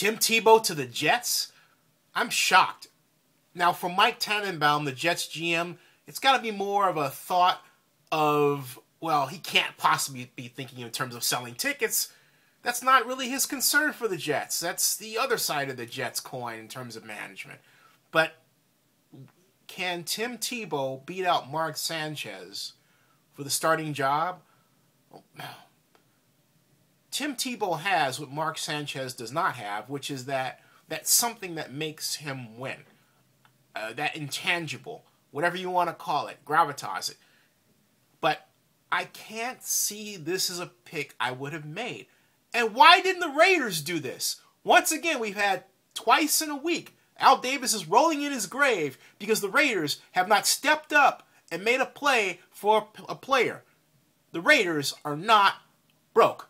Tim Tebow to the Jets? I'm shocked. Now, for Mike Tannenbaum, the Jets GM, it's got to be more of a thought of, well, he can't possibly be thinking in terms of selling tickets. That's not really his concern for the Jets. That's the other side of the Jets coin in terms of management. But can Tim Tebow beat out Mark Sanchez for the starting job? Oh, no. Tim Tebow has what Mark Sanchez does not have, which is that's something that makes him win. That intangible, whatever you want to call it, gravitas it. But I can't see this as a pick I would have made. And why didn't the Raiders do this? Once again, we've had twice in a week, Al Davis is rolling in his grave because the Raiders have not stepped up and made a play for a player. The Raiders are not broke.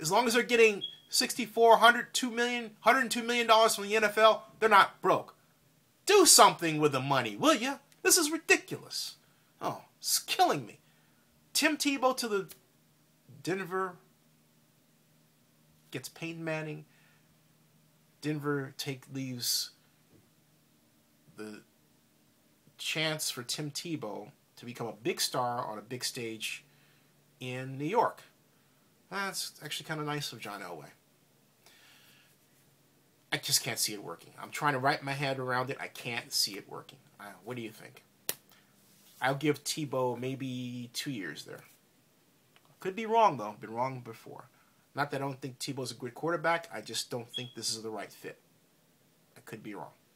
As long as they're getting $64, $102 million, $102 million from the NFL, they're not broke. Do something with the money, will you? This is ridiculous. Oh, it's killing me. Tim Tebow to the Denver, gets Peyton Manning. Denver leaves the chance for Tim Tebow to become a big star on a big stage in New York. That's actually kind of nice of John Elway. I just can't see it working. I'm trying to wrap my head around it. I can't see it working. What do you think? I'll give Tebow maybe 2 years there. Could be wrong, though. Been wrong before. Not that I don't think Tebow's a good quarterback. I just don't think this is the right fit. I could be wrong.